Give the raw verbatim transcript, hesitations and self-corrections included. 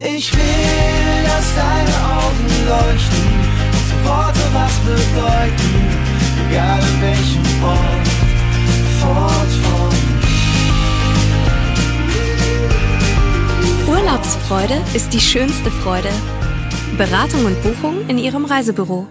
Ich will, dass deine Augen leuchten, unsere Worte was bedeuten, egal in welchem Ort, fort von. Urlaubsfreude ist die schönste Freude. Beratung und Buchung in Ihrem Reisebüro.